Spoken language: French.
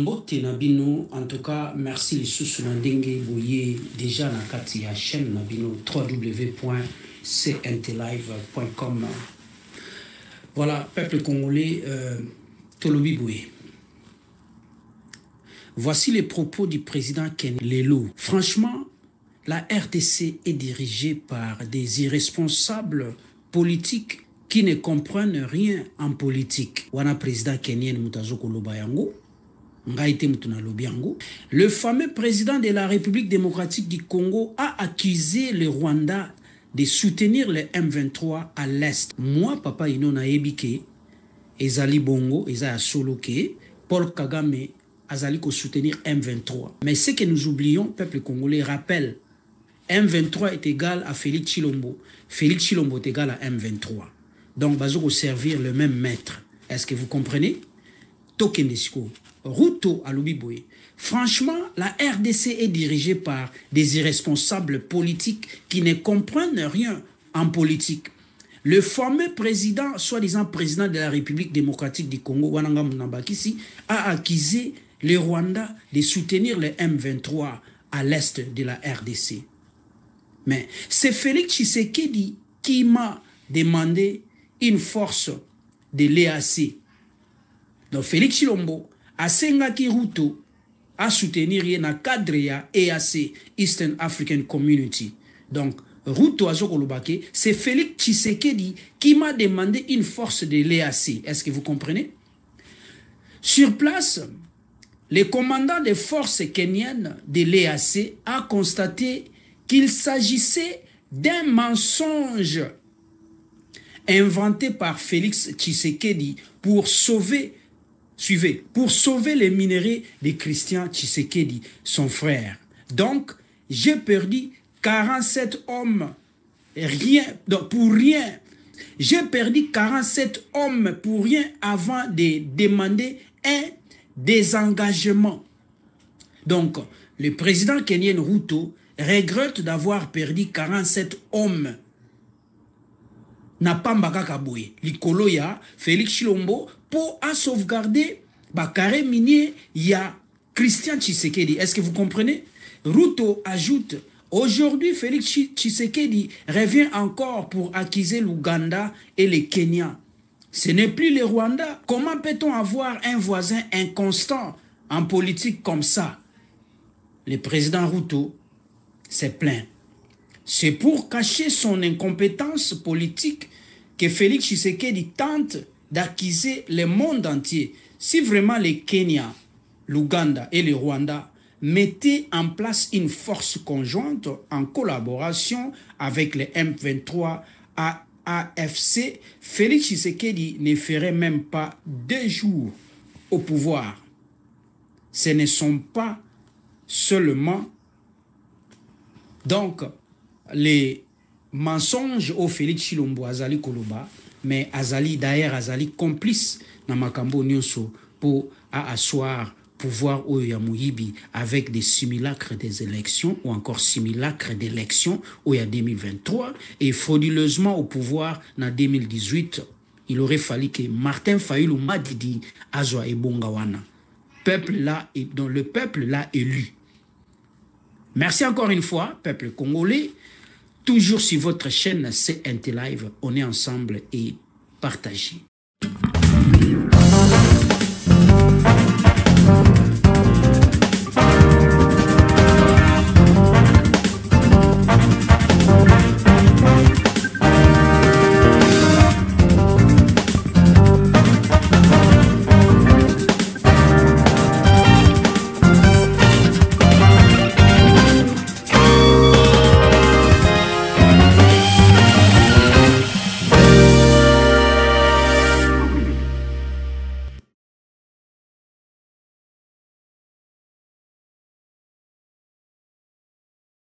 mbote nabino, en tout cas, merci les sous nandenge boye déjà na kati ya chaîne nabino www.cntlive.com. Voilà, peuple congolais, Aloubiboué. Voici les propos du président Ken Lelo. Franchement, la RDC est dirigée par des irresponsables politiques qui ne comprennent rien en politique. Wana président kenyen Mutazoko Lobayango, Ngaite Mutuna Lobiango. Le fameux président de la République démocratique du Congo a accusé le Rwanda de soutenir les M23 à l'Est. Moi, papa Inona Ebike, Ezali Bongo, Ezali Soloke, Paul Kagame, Azali ko soutenir M23. Mais ce que nous oublions, peuple congolais, rappelle, M23 est égal à Félix Tshilombo. Félix Tshilombo est égal à M23. Donc, Bazoko servir le même maître. Est-ce que vous comprenez? Tokenesco, Ruto Aloubiboué. Franchement, la RDC est dirigée par des irresponsables politiques qui ne comprennent rien en politique. Le fameux président, soi-disant président de la République démocratique du Congo, Wanangam Nambakissi, a accusé le Rwanda de soutenir les M23 à l'est de la RDC. Mais c'est Félix Tshisekedi qui m'a demandé une force de l'EAC. Donc Félix Tshilombo, à Sengaki Ruto, à soutenir Yena Kadria, EAC, Eastern African Community. Donc Ruto Azoko Lobake, c'est Félix Tshisekedi qui m'a demandé une force de l'EAC. Est-ce que vous comprenez? Sur place, le commandant des forces kenyennes de l'EAC a constaté qu'il s'agissait d'un mensonge inventé par Félix Tshisekedi pour sauver les minerais de Christian Tshisekedi, son frère. Donc, j'ai perdu 47 hommes pour rien. J'ai perdu 47 hommes pour rien avant de demander un désengagement. Donc, le président kenyen Ruto regrette d'avoir perdu 47 hommes. Napamba Kakaboué, Likoloya, Félix Tshilombo, pour sauvegarder Bakare Minier, ya Christian Tshisekedi. Est-ce que vous comprenez? Ruto ajoute, aujourd'hui, Félix Tshisekedi revient encore pour accuser l'Ouganda et les Kenyans. Ce n'est plus le Rwanda. Comment peut-on avoir un voisin inconstant en politique comme ça? Le président Ruto s'est plaint. C'est pour cacher son incompétence politique que Félix Tshisekedi tente d'accuser le monde entier. Si vraiment les Kenya, l'Ouganda et le Rwanda mettaient en place une force conjointe en collaboration avec les M23 AFC, Félix Tshisekedi ne ferait même pas 2 jours au pouvoir. Ce ne sont pas seulement donc les mensonges au Félix Tshilombo Azali Koloba, mais Azali d'ailleurs Azali complice na makambo nyonso pour asseoir pouvoir au Yamuyibi avec des simulacres des élections ou encore simulacres d'élections au ya 2023 et frauduleusement au pouvoir na 2018. Il aurait fallu que Martin Fayulu Madidi Azwa Ebongawana, dont le peuple l'a élu. Merci encore une fois, peuple congolais. Toujours sur votre chaîne CNT Live, on est ensemble et partagez.